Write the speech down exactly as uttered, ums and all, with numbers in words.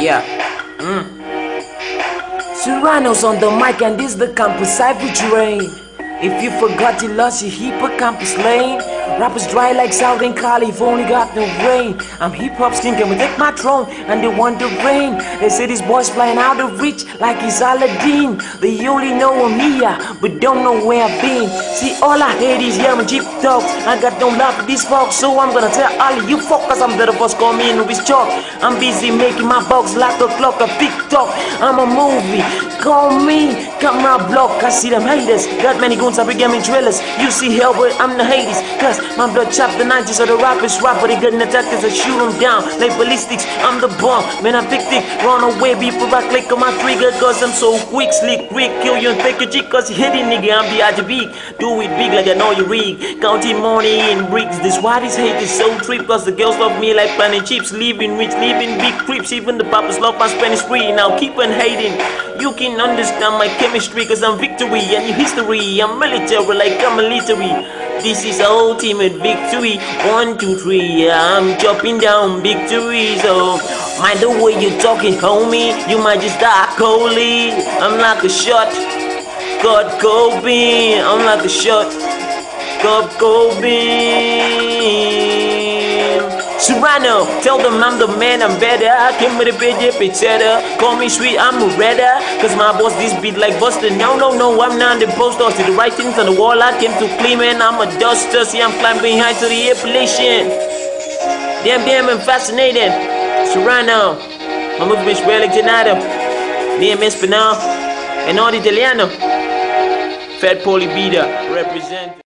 Yeah. Mm. Surano's on the mic and this the campus cypher terrain. If you forgot you lost your hippocampus lane. Rappers dry like Southern California, got no rain. I'm hip-hop's king, can we take my throne? And they want the rain. They say this boy's flying out of reach like he's Aladdin. They only know I'm here, but don't know where I've been. See, all I hate is hearing cheap talks. I got no love for these folks, so I'm gonna tell all of you fuckers I'm the boss, call me in with chalk. I'm busy making my box like a clock, a TikTok. I'm a movie, call me, camera block. I see them haters, got many goons, I began me drillers. You see hell, but I'm the Hades. Cause my blood chopped the nineties, so the rappers rap, but they couldn't attack us, I shoot them down like ballistics. I'm the bomb, man, I'm victim. Run away before I click on my trigger, cause I'm so quick, slick, quick. Kill you and take your chick, cause you hit it, nigga. I'm the I G B, do it big like I know you rig. Counting money in bricks, this why this hate is so trip, cause the girls love me like planning chips. Living rich, living big creeps, even the papas love my Spanish free. Now keep on hating, you can understand my chemistry, cause I'm victory and your history. I'm military like I'm military. This is ultimate victory. One, two, three. I'm chopping down victory. So mind the way you're talking, homie. You might just die coldly. I'm like a shot. Got Kobe. I'm like a shot. Got Kobe. Surano, tell them I'm the man, I'm better. I came with a big cheddar. Call me sweet, I'm a redder. Cause my boss this beat like Buster. No, no, no, I'm not the poster. See the writings on the wall, I came to clean, man. I'm a duster. See, I'm climbing high to the appellation. Damn, damn, I'm fascinated. Surano, my movement is really Genado. Damn, Espanol, and all Italiano. Federal Polytechnic Bida, represent.